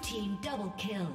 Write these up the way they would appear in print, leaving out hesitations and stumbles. Team double kill.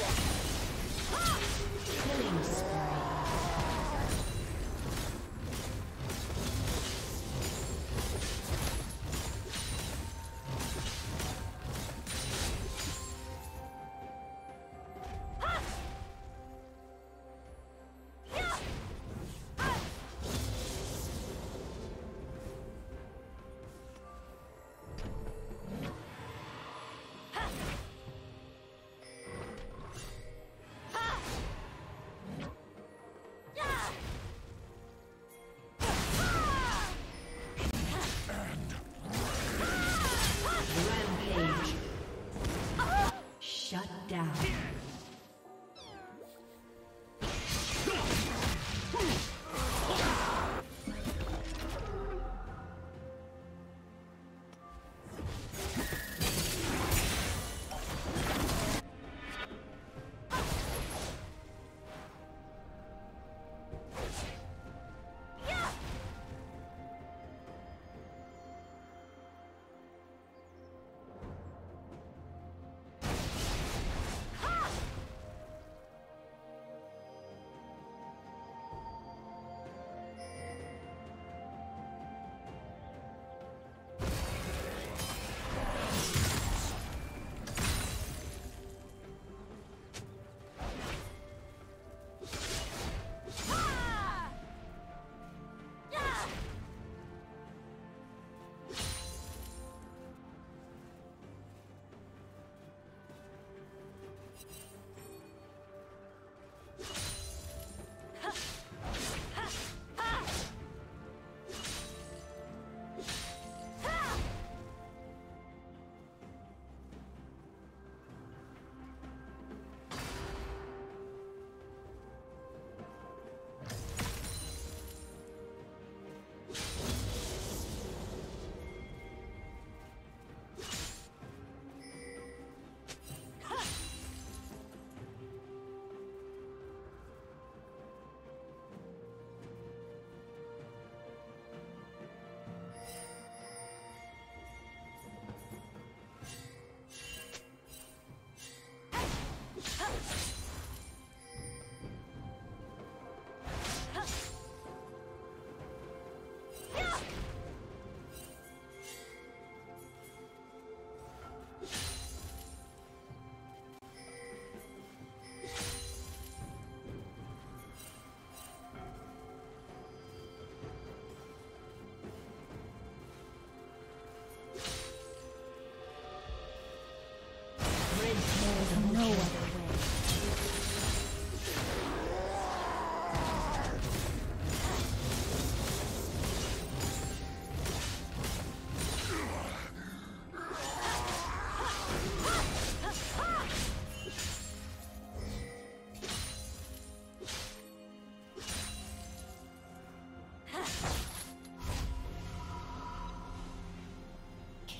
Yeah.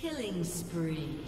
Killing spree.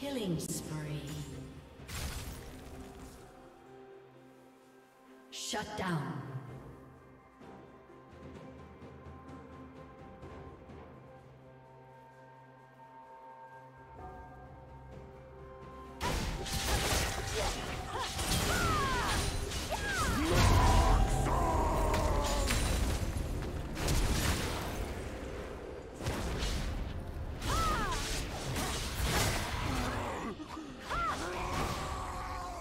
Killing spree. Shut down.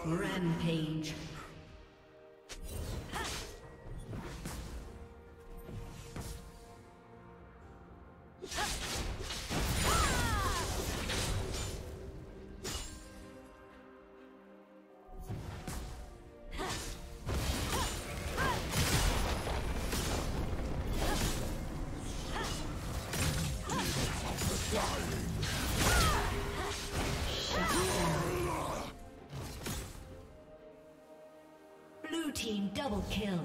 Rampage. Double kill.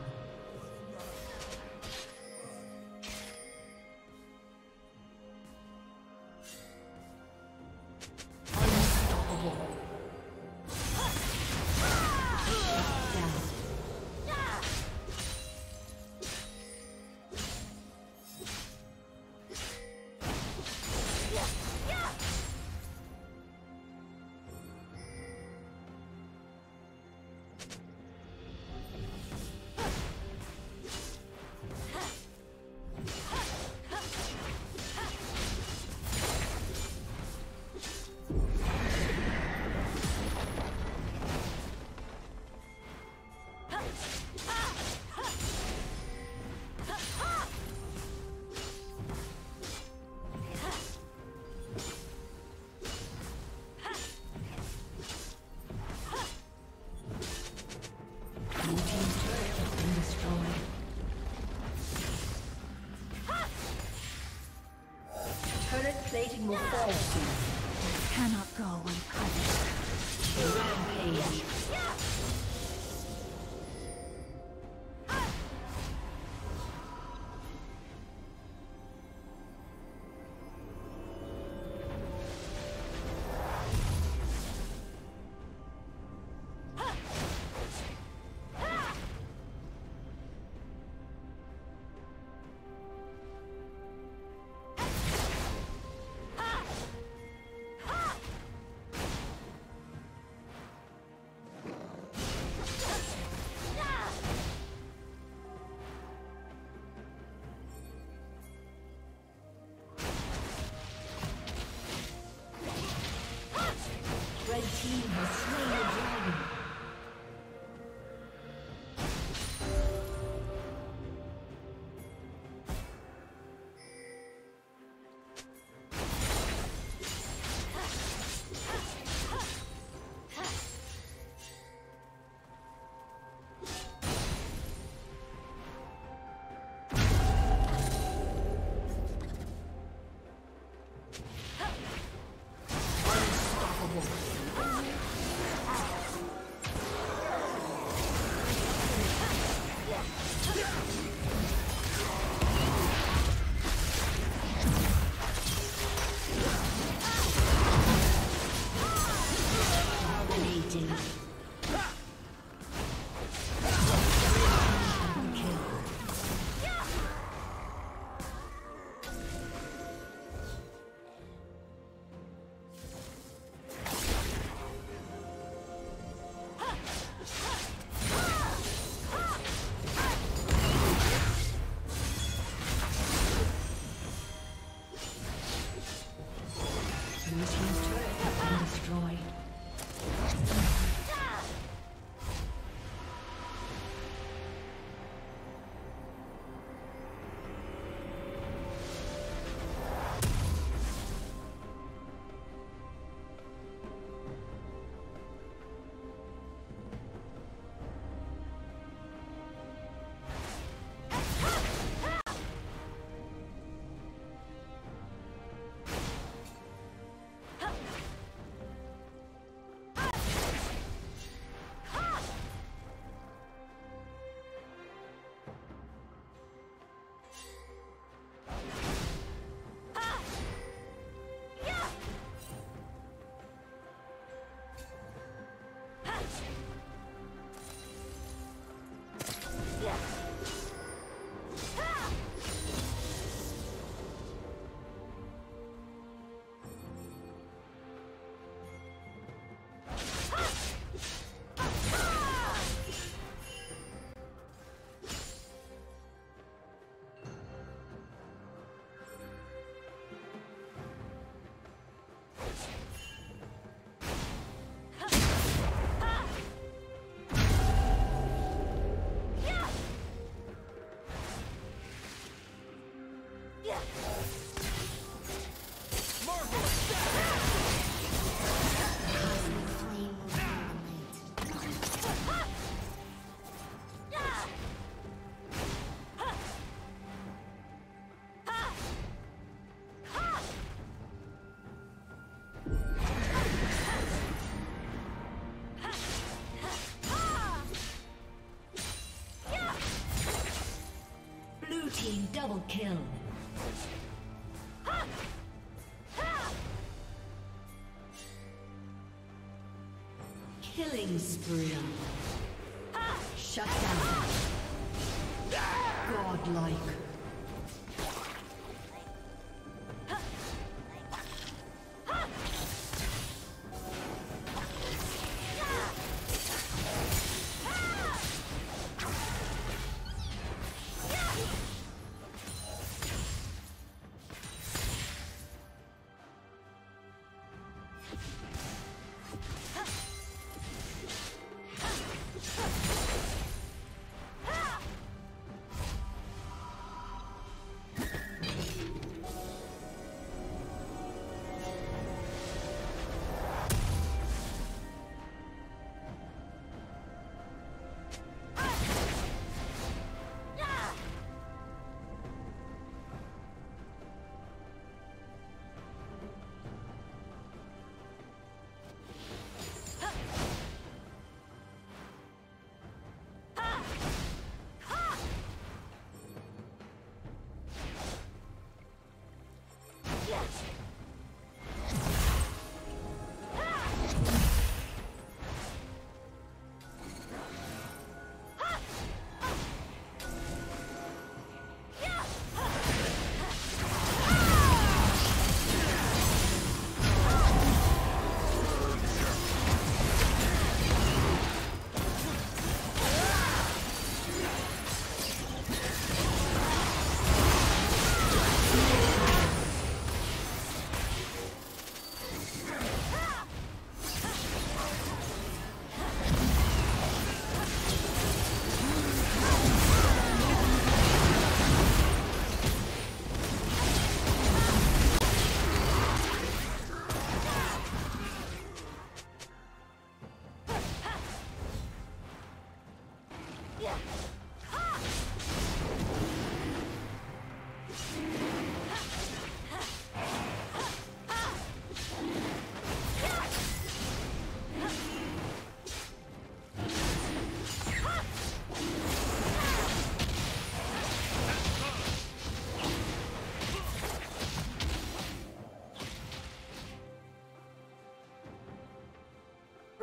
Double kill. Killing spree. Shut down. Godlike.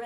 The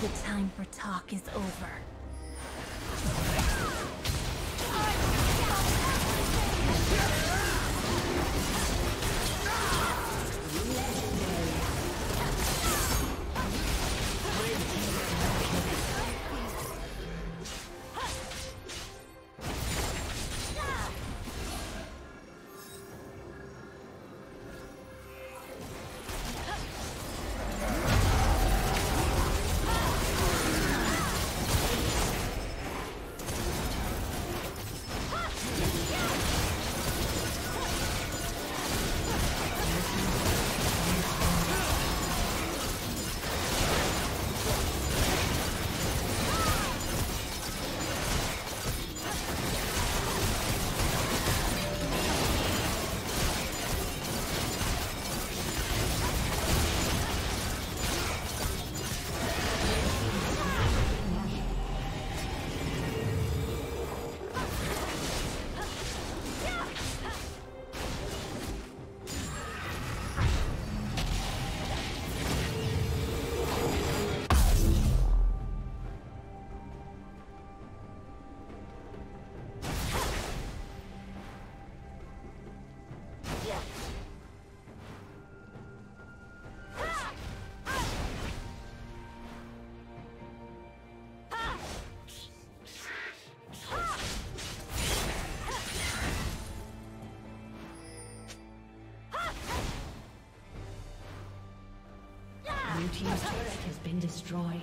The time for talk is over. Your team's turret has been destroyed.